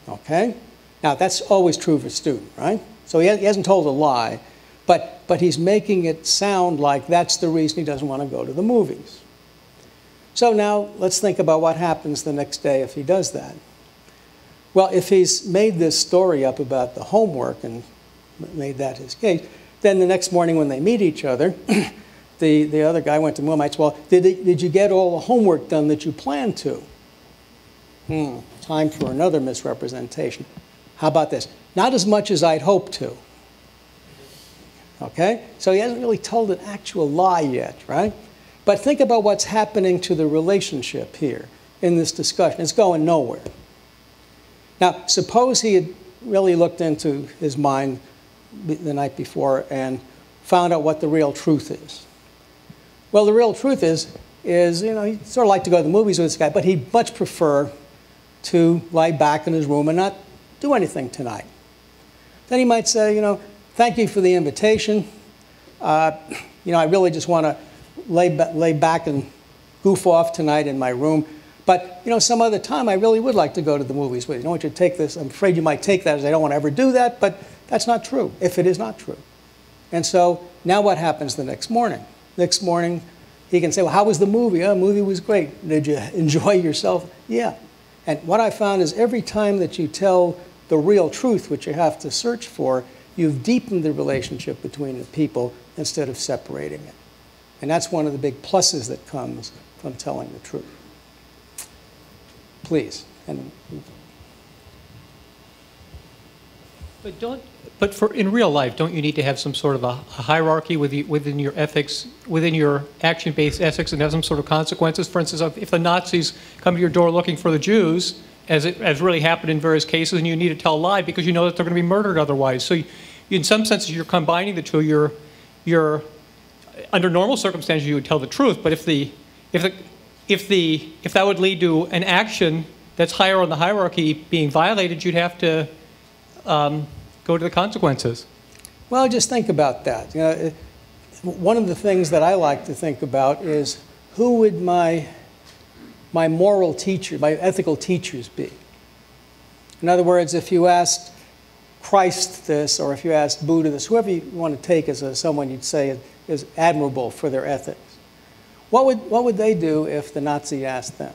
Okay? Now, that's always true for a student, right? So he hasn't told a lie, but, but he's making it sound like that's the reason he doesn't want to go to the movies. So now, let's think about what happens the next day if he does that. Well, if he's made this story up about the homework and made that his case, then the next morning when they meet each other, the, the other guy went to mom, I said, well, did, it, did you get all the homework done that you planned to? Hmm. Time for another misrepresentation. How about this? Not as much as I'd hoped to. Okay? So he hasn't really told an actual lie yet, right? But think about what's happening to the relationship here in this discussion. It's going nowhere. Now, suppose he had really looked into his mind the night before and found out what the real truth is. Well, the real truth is, is, you know, he'd sort of like to go to the movies with this guy, but he'd much prefer to lie back in his room and not do anything tonight. Then he might say, you know, thank you for the invitation. Uh, you know, I really just want to lay, ba lay back and goof off tonight in my room. But, you know, some other time I really would like to go to the movies with you. I don't want you to take this. I'm afraid you might take that as I don't want to ever do that, but that's not true, if it is not true. And so now what happens the next morning? Next morning, he can say, well, how was the movie? Oh, the movie was great. Did you enjoy yourself? Yeah. And what I found is every time that you tell the real truth, which you have to search for, you've deepened the relationship between the people instead of separating it. And that's one of the big pluses that comes from telling the truth. Please. And but don't. But for in real life, don't you need to have some sort of a hierarchy within your ethics, within your action-based ethics, and have some sort of consequences? For instance, if the Nazis come to your door looking for the Jews, as it has really happened in various cases, and you need to tell a lie because you know that they're going to be murdered otherwise. So you, in some senses, you're combining the two. You're, you're under normal circumstances, you would tell the truth. But if the, if the, if the, if that would lead to an action that's higher on the hierarchy being violated, you'd have to um, go to the consequences. Well, just think about that. You know, it, one of the things that I like to think about is who would my my moral teacher, my ethical teachers be? In other words, if you asked Christ this, or if you asked Buddha this, whoever you want to take as a, someone you'd say is admirable for their ethics, what would, what would they do if the Nazi asked them?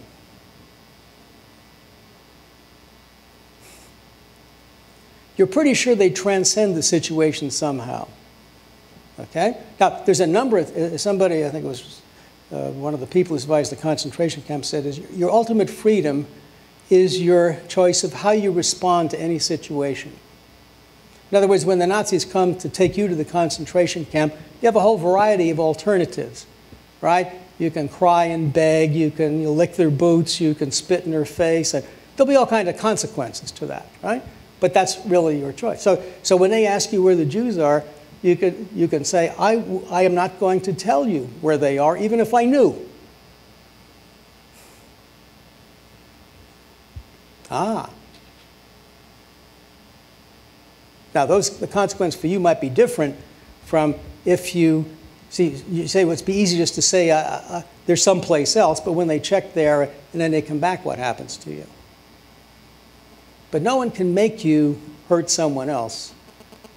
You're pretty sure they transcend the situation somehow. Okay? Now, there's a number of, somebody, I think it was uh, one of the people who advised the concentration camp said, is your ultimate freedom is your choice of how you respond to any situation. In other words, when the Nazis come to take you to the concentration camp, you have a whole variety of alternatives, right? You can cry and beg, you can you lick their boots, you can spit in their face, and there'll be all kinds of consequences to that, right? But that's really your choice. So, so when they ask you where the Jews are, You can, you can say, I, I am not going to tell you where they are, even if I knew. Ah. Now, those, the consequence for you might be different from if you, see, you say, well, it's be easy just to say, uh, uh, there's someplace else, but when they check there and then they come back, what happens to you? But no one can make you hurt someone else.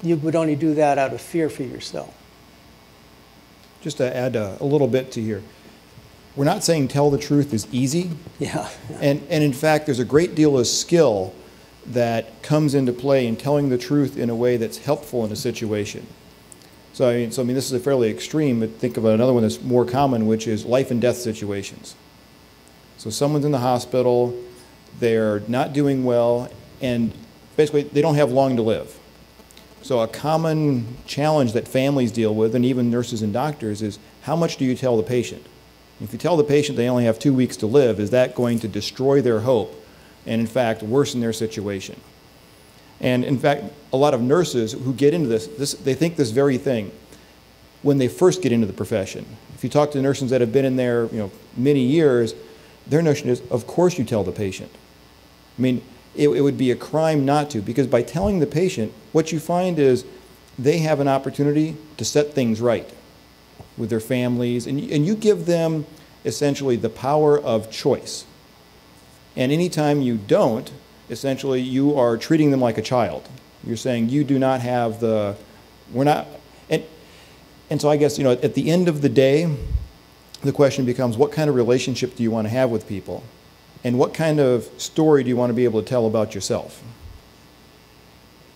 You would only do that out of fear for yourself. Just to add a, a little bit to here, we're not saying tell the truth is easy. Yeah. And, and in fact, there's a great deal of skill that comes into play in telling the truth in a way that's helpful in a situation. So I mean, so, I mean this is a fairly extreme, but think about another one that's more common, which is life and death situations. So someone's in the hospital, they're not doing well, and basically they don't have long to live. So a common challenge that families deal with, and even nurses and doctors, is how much do you tell the patient? If you tell the patient they only have two weeks to live, is that going to destroy their hope and, in fact, worsen their situation? And, in fact, a lot of nurses who get into this, this they think this very thing when they first get into the profession. If you talk to nurses that have been in there you know, many years, their notion is, of course you tell the patient. I mean, It, it would be a crime not to, because by telling the patient, what you find is they have an opportunity to set things right with their families, and, and you give them essentially the power of choice. And anytime you don't, essentially you are treating them like a child. You're saying you do not have the, we're not, and, and so I guess, you know, at the end of the day, the question becomes, what kind of relationship do you want to have with people? And what kind of story do you want to be able to tell about yourself?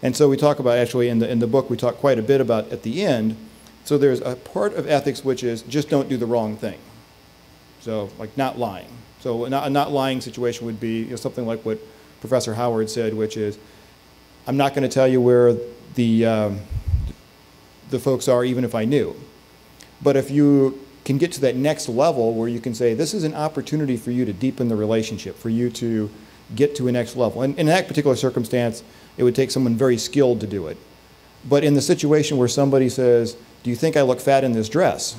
And so we talk about, actually, in the, in the book, we talk quite a bit about at the end. So there's a part of ethics which is just don't do the wrong thing. So, like, not lying. So a not, a not lying situation would be you know, something like what Professor Howard said, which is, I'm not going to tell you where the, um, the folks are, even if I knew. But if you can get to that next level where you can say, this is an opportunity for you to deepen the relationship, for you to get to a next level. And in that particular circumstance, it would take someone very skilled to do it. But in the situation where somebody says, do you think I look fat in this dress?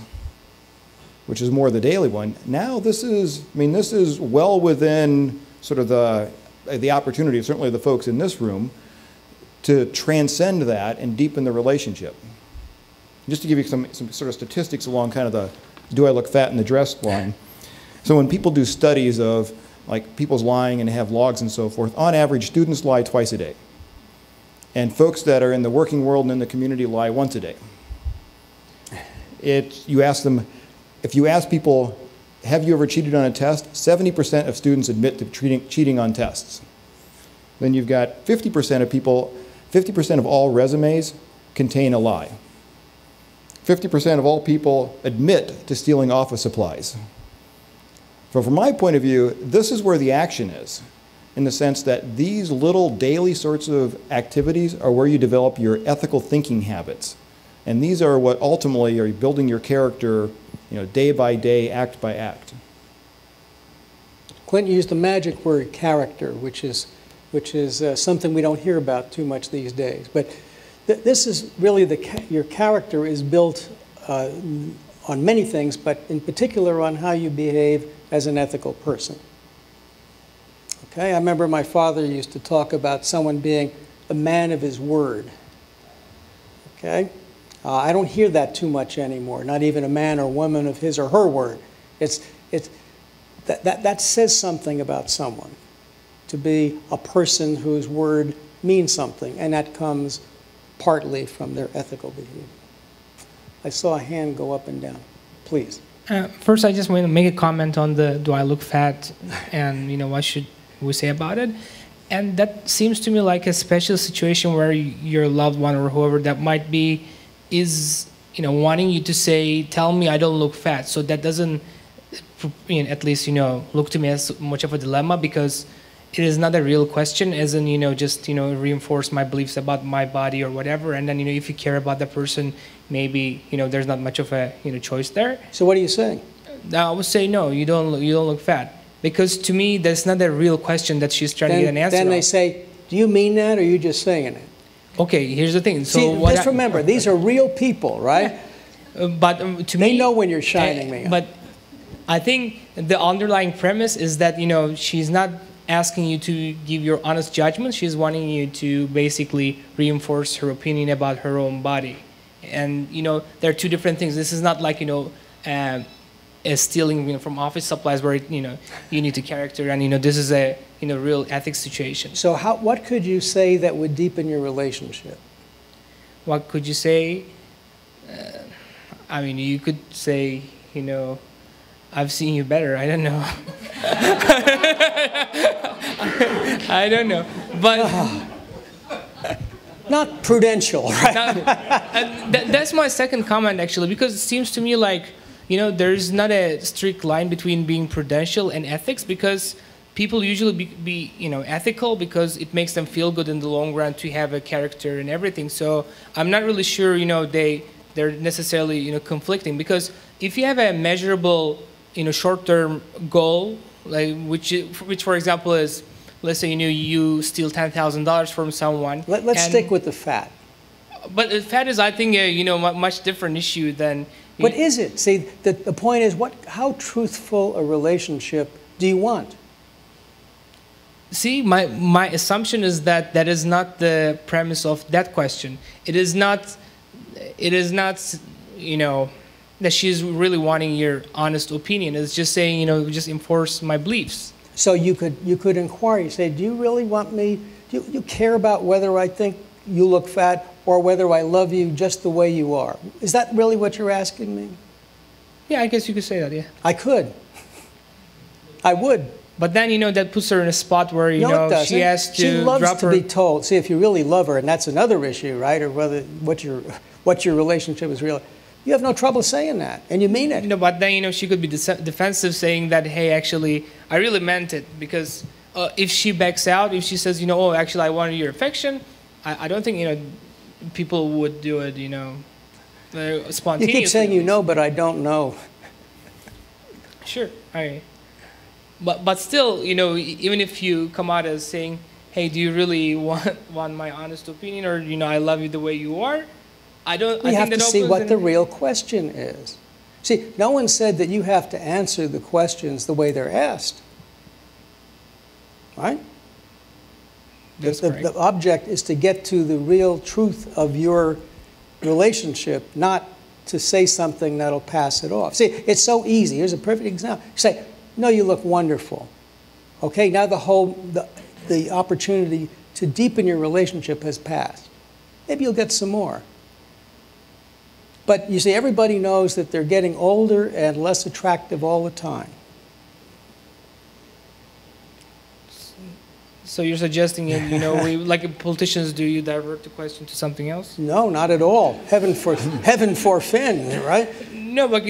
Which is more the daily one. Now this is, I mean, this is well within sort of the, the opportunity, certainly the folks in this room, to transcend that and deepen the relationship. Just to give you some, some sort of statistics along kind of the, do I look fat in the dress line? So when people do studies of like people's lying and have logs and so forth, on average students lie twice a day. And folks that are in the working world and in the community lie once a day. It, you ask them, if you ask people, have you ever cheated on a test? seventy percent of students admit to treating, cheating on tests. Then you've got fifty percent of people, fifty percent of all resumes contain a lie. fifty percent of all people admit to stealing office supplies. So from my point of view, this is where the action is, in the sense that these little daily sorts of activities are where you develop your ethical thinking habits. And these are what ultimately are building your character, you know, day by day, act by act. Clint used the magic word character, which is, which is uh, something we don't hear about too much these days. But this is really the, your character is built uh, on many things, but in particular on how you behave as an ethical person. Okay, I remember my father used to talk about someone being a man of his word. Okay, uh, I don't hear that too much anymore, not even a man or woman of his or her word. It's, it's, that, that, that says something about someone, to be a person whose word means something, and that comes partly from their ethical behavior. I saw a hand go up and down. Please. Uh, first, I just want to make a comment on the do I look fat, and you know what should we say about it? And that seems to me like a special situation where you, your loved one or whoever that might be is you know wanting you to say, tell me I don't look fat. So that doesn't, you know, at least you know look to me as much of a dilemma, because it is not a real question, as in you know just you know reinforce my beliefs about my body or whatever. And then you know if you care about the person, maybe you know there's not much of a you know choice there. So what are you saying? I would say no. You don't. Look, you don't look fat, because to me that's not a real question that she's trying then, to get an answer. Then they on. say, do you mean that, or are you just saying it? Okay. Here's the thing. So See, what just I, remember, these are real people, right? Yeah. Uh, but um, to they me, they know when you're shining. I, me. Up. But I think the underlying premise is that you know she's not asking you to give your honest judgment. She's wanting you to basically reinforce her opinion about her own body. And you know there are two different things. This is not like you know uh, a stealing you know, from office supplies where it, you know you need to character, and you know this is a you know real ethics situation. So how what could you say that would deepen your relationship? What could you say? Uh, I mean, you could say you know I've seen you better. I don't know. I don't know, but. Not prudential, right? Not, uh, th that's my second comment, actually, because it seems to me like, you know, there's not a strict line between being prudential and ethics, because people usually be, be, you know, ethical because it makes them feel good in the long run to have a character and everything. So I'm not really sure, you know, they, they're necessarily, you know, conflicting, because if you have a measurable, you know, short-term goal, like which, which, for example, is, let's say you know you steal ten thousand dollars from someone. Let, let's and, stick with the fat. But fat is, I think, a, you know, much different issue than. What is it? See, the, the point is, what? How truthful a relationship do you want? See, my my assumption is that that is not the premise of that question. It is not. It is not. You know, that she's really wanting your honest opinion. It's just saying, you know, just enforce my beliefs. So you could, you could inquire, you say, do you really want me, do you, you care about whether I think you look fat or whether I love you just the way you are? Is that really what you're asking me? Yeah, I guess you could say that, yeah. I could. I would. But then, you know, that puts her in a spot where, you no, know, she has to She loves drop to her. be told. See, if you really love her, and that's another issue, right, or whether what your, what your relationship is really. You have no trouble saying that, and you mean it. No, but then you know she could be de defensive, saying that, "Hey, actually, I really meant it." Because uh, if she backs out, if she says, "You know, oh, actually, I wanted your affection," I, I don't think you know people would do it. You know, uh, spontaneously. You keep saying you know, but I don't know. Sure, I. But but still, you know, even if you come out as saying, "Hey, do you really want want my honest opinion?" or you know, "I love you the way you are." I don't, we I have think to see what the real question is. See, no one said that you have to answer the questions the way they're asked. Right? The, the, the object is to get to the real truth of your relationship, not to say something that'll pass it off. See, it's so easy. Here's a perfect example. You say, no, you look wonderful. Okay, now the whole, the, the opportunity to deepen your relationship has passed. Maybe you'll get some more. But you see, everybody knows that they're getting older and less attractive all the time. So you're suggesting, you know, we, like politicians do, you divert the question to something else? No, not at all. Heaven for heaven for Finn, right? No, but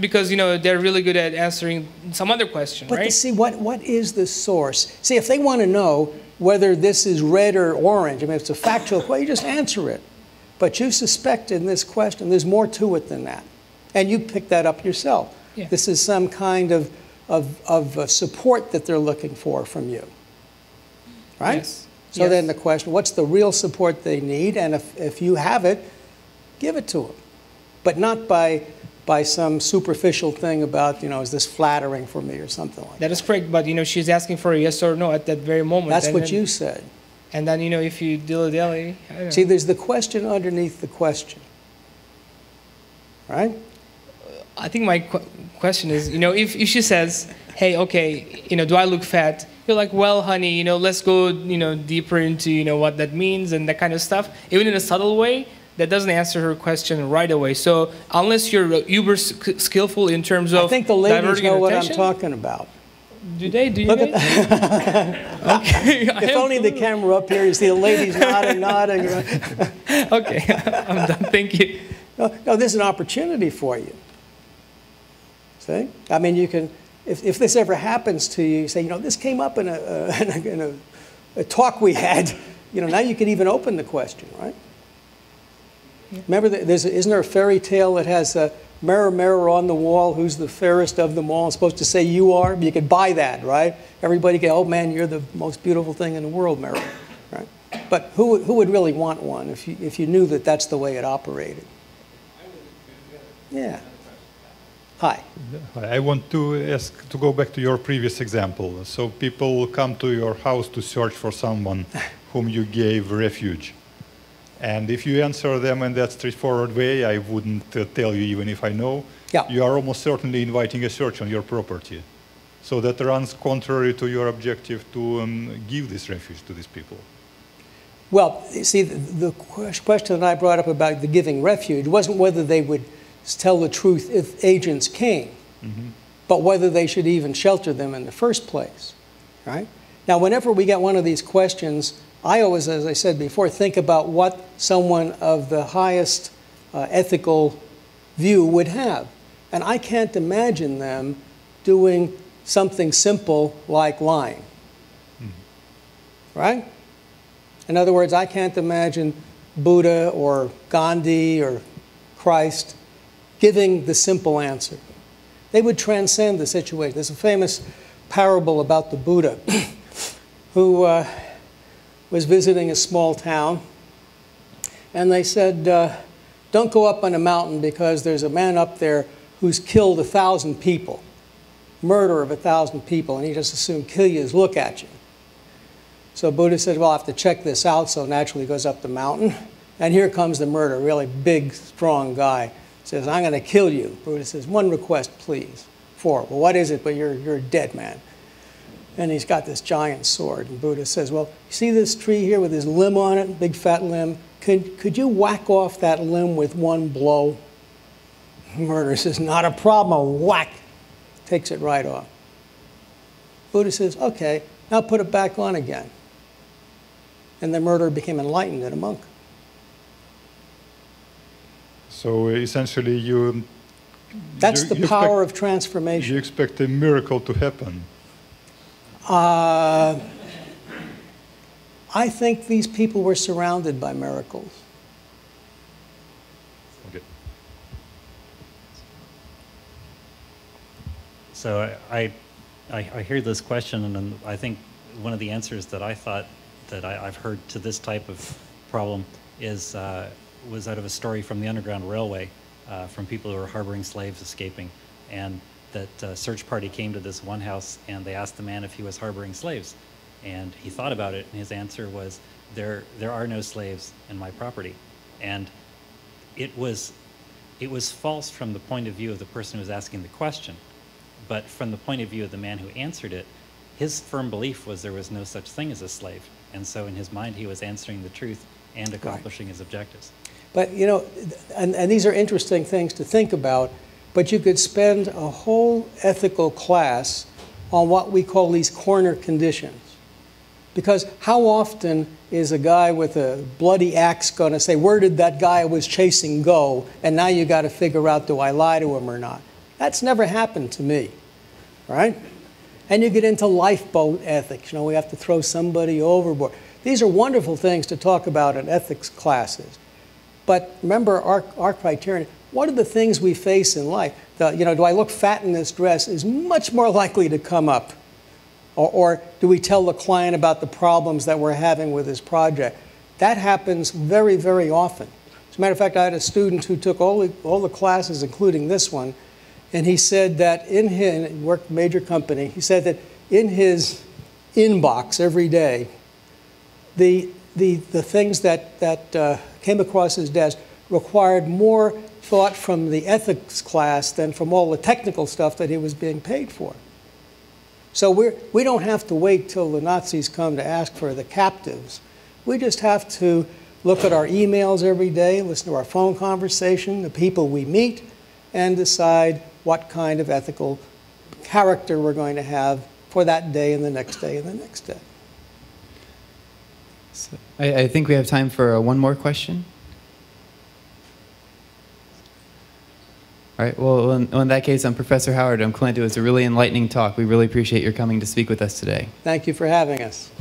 because you know they're really good at answering some other question, but right? But see, what what is the source? See, if they want to know whether this is red or orange, I mean, it's a factual question. You just answer it. But you suspect in this question there's more to it than that. And you pick that up yourself. Yeah. This is some kind of, of, of support that they're looking for from you. Right? Yes. So yes. Then the question, what's the real support they need? And if, if you have it, give it to them. But not by by some superficial thing about, you know, is this flattering for me or something like that. That is correct, but, you know, she's asking for a yes or no at that very moment. That's what you said. And then, you know, if you dilly-dally, I don't know. See, there's the question underneath the question, right? I think my qu question is, you know, if, if she says, hey, okay, you know, do I look fat? You're like, well, honey, you know, let's go, you know, deeper into, you know, what that means and that kind of stuff. Even in a subtle way, that doesn't answer her question right away. So unless you're uber skillful in terms of, I think the ladies know what I'm talking about. Do they? Do you? Look at okay. If only the camera up here, you see the ladies nodding, nodding. Okay, I'm done. Thank you. No, no, this is an opportunity for you. See, I mean, you can. If if this ever happens to you, you say, you know, this came up in a uh, in, a, in a, a talk we had. You know, now you can even open the question, right? Yeah. Remember, there's a, isn't there a fairy tale that has a mirror, mirror on the wall, who's the fairest of them all? I'm supposed to say you are, but you could buy that, right? Everybody can, oh man, you're the most beautiful thing in the world, mirror, right? But who, who would really want one if you, if you knew that that's the way it operated? Yeah. Hi. I want to ask, to go back to your previous example. So people come to your house to search for someone whom you gave refuge. And if you answer them in that straightforward way, I wouldn't uh, tell you even if I know, yeah. You are almost certainly inviting a search on your property. So that runs contrary to your objective to um, give this refuge to these people. Well, see, the, the question that I brought up about the giving refuge wasn't whether they would tell the truth if agents came, mm-hmm. but whether they should even shelter them in the first place, right? Now, whenever we get one of these questions, I always, as I said before, think about what someone of the highest uh, ethical view would have. And I can't imagine them doing something simple like lying, mm-hmm. right? In other words, I can't imagine Buddha or Gandhi or Christ giving the simple answer. They would transcend the situation. There's a famous parable about the Buddha who uh, was visiting a small town, and they said, uh, don't go up on a mountain because there's a man up there who's killed a thousand people, murder of a thousand people, and he just assumed kill you is look at you. So Buddha said, well, I have to check this out, so naturally he goes up the mountain, and here comes the murderer, really big, strong guy, says, I'm going to kill you. Buddha says, one request, please. Four. Well, what is it? But you're, you're a dead man. And he's got this giant sword. And Buddha says, well, you see this tree here with his limb on it, big fat limb? Could, could you whack off that limb with one blow? Murderer says, not a problem. I'll whack. Takes it right off. Buddha says, okay, now put it back on again. And the murderer became enlightened and a monk. So essentially you... That's you, the you power expect, of transformation. You expect a miracle to happen. Uh, I think these people were surrounded by miracles. Okay. So I, I, I hear this question, and I think one of the answers that I thought that I, I've heard to this type of problem is uh, was out of a story from the Underground Railway, uh, from people who were harboring slaves escaping, and that a search party came to this one house and they asked the man if he was harboring slaves. And he thought about it, and his answer was, there, there are no slaves in my property. And it was, it was false from the point of view of the person who was asking the question, but from the point of view of the man who answered it, his firm belief was there was no such thing as a slave. And so in his mind, he was answering the truth and accomplishing right. his objectives. But, you know, and, and these are interesting things to think about. But you could spend a whole ethical class on what we call these corner conditions. Because how often is a guy with a bloody axe going to say, where did that guy I was chasing go? And now you got to figure out, do I lie to him or not? That's never happened to me, right? And you get into lifeboat ethics. You know, we have to throw somebody overboard. These are wonderful things to talk about in ethics classes. But remember our, our criterion. What are the things we face in life? The, you know, do I look fat in this dress is much more likely to come up. Or, or do we tell the client about the problems that we're having with this project? That happens very, very often. As a matter of fact, I had a student who took all the, all the classes, including this one, and he said that in his, he worked major company, he said that in his inbox every day, the, the, the things that, that uh, came across his desk required more thought from the ethics class than from all the technical stuff that he was being paid for. So we're, we don't have to wait till the Nazis come to ask for the captives. We just have to look at our emails every day, listen to our phone conversation, the people we meet, and decide what kind of ethical character we're going to have for that day and the next day and the next day. So I, I think we have time for one more question. All right, well, in, well, in that case, I'm Professor Howard. I'm Clint. It was a really enlightening talk. We really appreciate your coming to speak with us today. Thank you for having us.